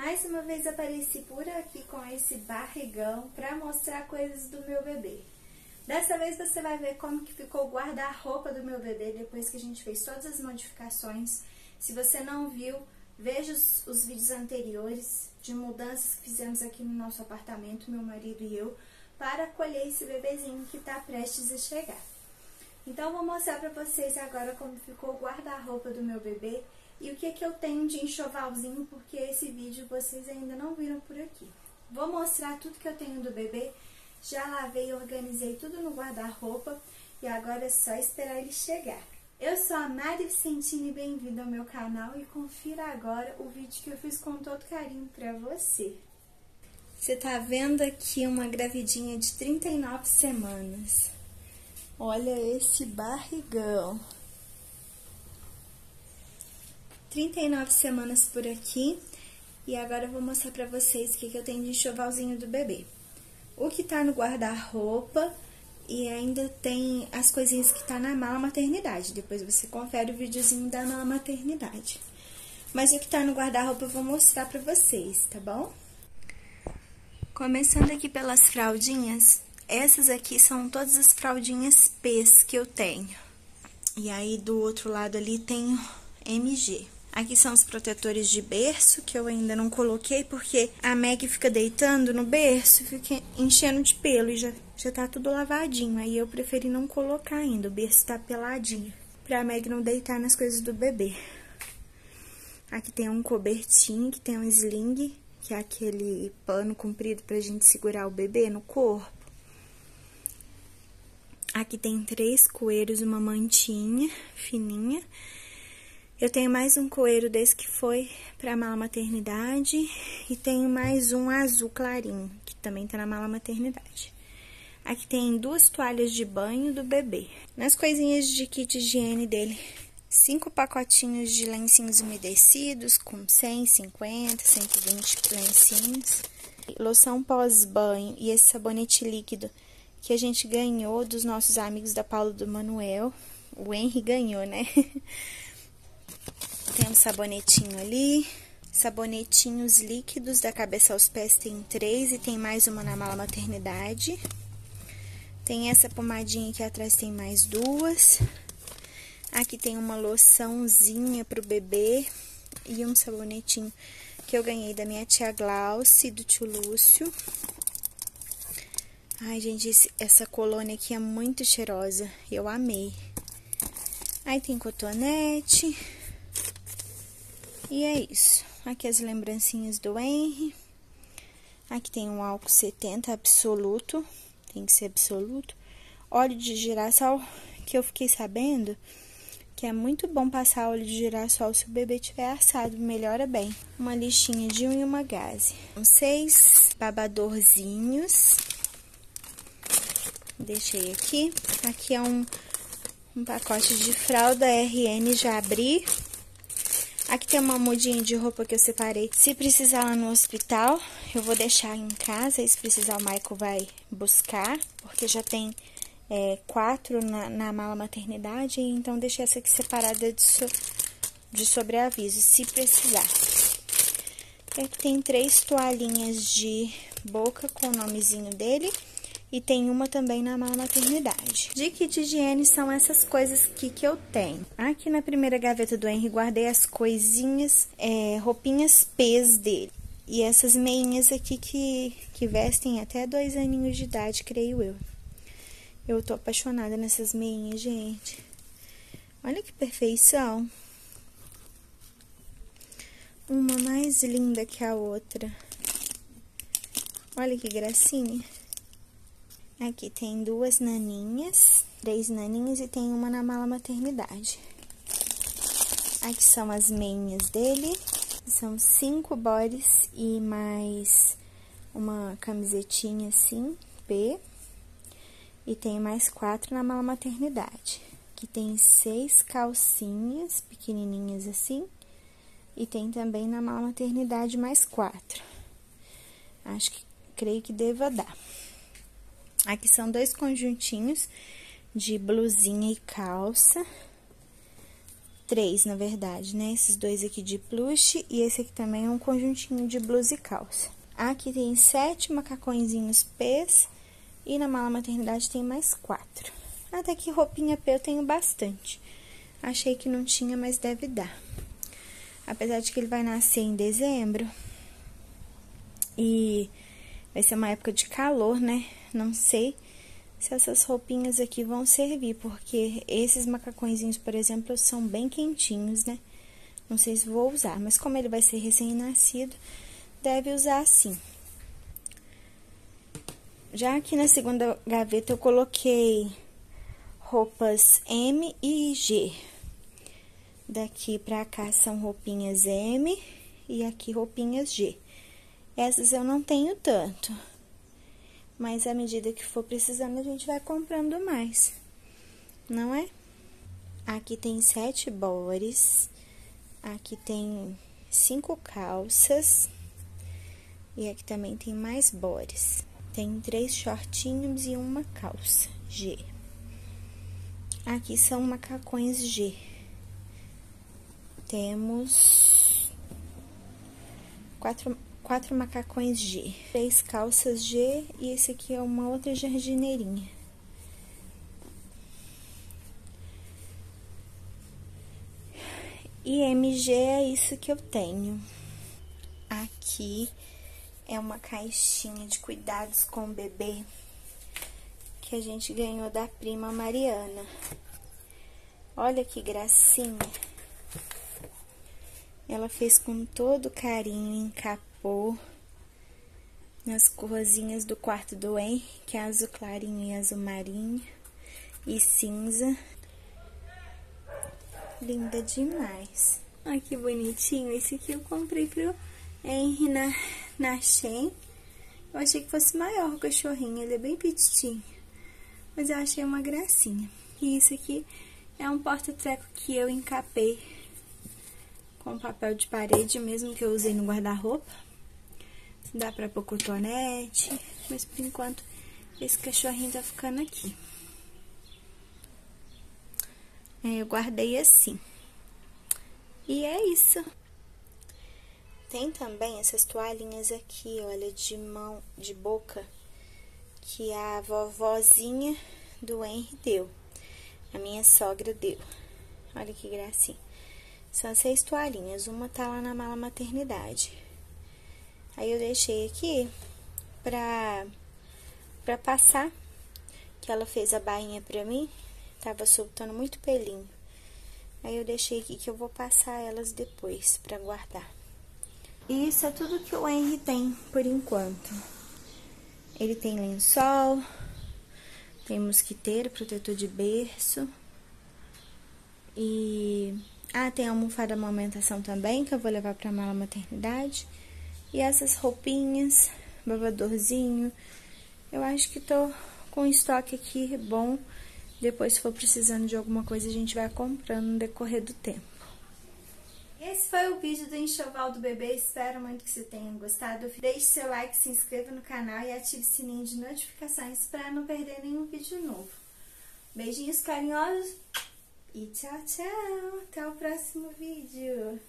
Mais uma vez apareci por aqui com esse barrigão para mostrar coisas do meu bebê. Dessa vez você vai ver como que ficou o guarda-roupa do meu bebê depois que a gente fez todas as modificações. Se você não viu, veja os vídeos anteriores de mudanças que fizemos aqui no nosso apartamento, meu marido e eu, para acolher esse bebezinho que está prestes a chegar. Então eu vou mostrar para vocês agora como ficou o guarda-roupa do meu bebê e o que é que eu tenho de enxovalzinho, porque esse vídeo vocês ainda não viram por aqui. Vou mostrar tudo que eu tenho do bebê. Já lavei e organizei tudo no guarda-roupa e agora é só esperar ele chegar. Eu sou a Mari Vicentini, bem-vinda ao meu canal e confira agora o vídeo que eu fiz com todo carinho pra você. Você tá vendo aqui uma gravidinha de 39 semanas. Olha esse barrigão. 39 semanas por aqui e agora eu vou mostrar pra vocês o que eu tenho de enxovalzinho do bebê. O que tá no guarda-roupa e ainda tem as coisinhas que tá na mala maternidade. Depois você confere o videozinho da mala maternidade. Mas o que tá no guarda-roupa eu vou mostrar pra vocês, tá bom? Começando aqui pelas fraldinhas. Essas aqui são todas as fraldinhas P's que eu tenho. E aí do outro lado ali tenho MG. Aqui são os protetores de berço, que eu ainda não coloquei, porque a Meg fica deitando no berço, fica enchendo de pelo e já tá tudo lavadinho. Aí eu preferi não colocar ainda, o berço tá peladinho, pra Meg não deitar nas coisas do bebê. Aqui tem um cobertinho, que tem um sling, que é aquele pano comprido pra gente segurar o bebê no corpo. Aqui tem 3 coeiros, uma mantinha fininha. Eu tenho mais um coeiro desse que foi pra mala maternidade e tenho mais um azul clarinho, que também tá na mala maternidade. Aqui tem 2 toalhas de banho do bebê. Nas coisinhas de kit higiene dele, 5 pacotinhos de lencinhos umedecidos, com 100, 50, 120 lencinhos. Loção pós-banho e esse sabonete líquido que a gente ganhou dos nossos amigos da Paula do Manuel. O Henry ganhou, né? Tem um sabonetinho ali, sabonetinhos líquidos da cabeça aos pés tem 3 e tem mais uma na mala maternidade. Tem essa pomadinha aqui atrás, tem mais 2. Aqui tem uma loçãozinha pro bebê e um sabonetinho que eu ganhei da minha tia Glauci e do tio Lúcio. Ai, gente, essa colônia aqui é muito cheirosa, eu amei. Aí tem cotonete. E é isso. Aqui as lembrancinhas do Henry. Aqui tem um álcool 70 absoluto. Tem que ser absoluto. Óleo de girassol, que eu fiquei sabendo que é muito bom passar óleo de girassol se o bebê tiver assado. Melhora bem. Uma lixinha de unha e uma gaze. São 6 babadorzinhos. Deixei aqui. Aqui é um pacote de fralda RN, já abri. Aqui tem uma mudinha de roupa que eu separei. Se precisar lá no hospital, eu vou deixar em casa. E se precisar, o Maico vai buscar, porque já tem 4 na mala maternidade. Então, deixei essa aqui separada de sobreaviso, se precisar. Aqui tem 3 toalhinhas de boca com o nomezinho dele. E tem uma também na mala maternidade. De kit higiene são essas coisas aqui que eu tenho. Aqui na primeira gaveta do Henry guardei as coisinhas, roupinhas P's dele. E essas meinhas aqui que vestem até 2 aninhos de idade, creio eu. Eu tô apaixonada nessas meinhas, gente. Olha que perfeição. Uma mais linda que a outra. Olha que gracinha. Aqui tem 2 naninhas, 3 naninhas e tem uma na mala maternidade. Aqui são as meinhas dele. São 5 bodies e mais uma camisetinha assim, P. E tem mais 4 na mala maternidade. Aqui tem 6 calcinhas pequenininhas assim. E tem também na mala maternidade mais 4. Acho que, creio que deva dar. Aqui são 2 conjuntinhos de blusinha e calça. três, na verdade, né? Esses dois aqui de plush e esse aqui também é um conjuntinho de blusa e calça. Aqui tem 7 macacõezinhos P's e na mala maternidade tem mais 4. Até que roupinha P eu tenho bastante. Achei que não tinha, mas deve dar. Apesar de que ele vai nascer em dezembro e vai ser uma época de calor, né? Não sei se essas roupinhas aqui vão servir, porque esses macacõezinhos, por exemplo, são bem quentinhos, né? Não sei se vou usar, mas como ele vai ser recém-nascido, deve usar assim. Já aqui na segunda gaveta eu coloquei roupas M e G. Daqui pra cá são roupinhas M e aqui roupinhas G. Essas eu não tenho tanto, mas à medida que for precisando a gente vai comprando mais, não é? Aqui tem 7 bores, aqui tem 5 calças. E aqui também tem mais bores. Tem 3 shortinhos e uma calça G. Aqui são macacões G. Temos 4 macacões G, 3 calças G e esse aqui é uma outra jardineirinha. E MG é isso que eu tenho. Aqui é uma caixinha de cuidados com o bebê que a gente ganhou da prima Mariana. Olha que gracinha. Ela fez com todo carinho, encapou nas corzinhas do quarto do Henry, que é azul clarinho e azul marinho e cinza. Linda demais. Olha que bonitinho. Esse aqui eu comprei pro Henry na Shein. Eu achei que fosse maior o cachorrinho, ele é bem petitinho, mas eu achei uma gracinha. E isso aqui é um porta-treco que eu encapei com papel de parede, mesmo que eu usei no guarda-roupa. Dá pra pôr cotonete, mas por enquanto esse cachorrinho tá ficando aqui. Eu guardei assim. E é isso. Tem também essas toalhinhas aqui, olha, de mão, de boca, que a vovozinha do Henry deu. A minha sogra deu. Olha que gracinha. São 6 toalhinhas, uma tá lá na mala maternidade. Aí eu deixei aqui pra passar, que ela fez a bainha pra mim, tava soltando muito pelinho. Aí eu deixei aqui que eu vou passar elas depois pra guardar. E isso é tudo que o Henry tem por enquanto. Ele tem lençol, tem mosquiteiro, protetor de berço. E... ah, tem a almofada amamentação também, que eu vou levar pra mala maternidade. E essas roupinhas, babadorzinho. Eu acho que tô com estoque aqui bom. Depois, se for precisando de alguma coisa, a gente vai comprando no decorrer do tempo. Esse foi o vídeo do enxoval do bebê, espero muito que você tenha gostado. Deixe seu like, se inscreva no canal e ative o sininho de notificações para não perder nenhum vídeo novo. Beijinhos carinhosos e tchau, tchau! Até o próximo vídeo!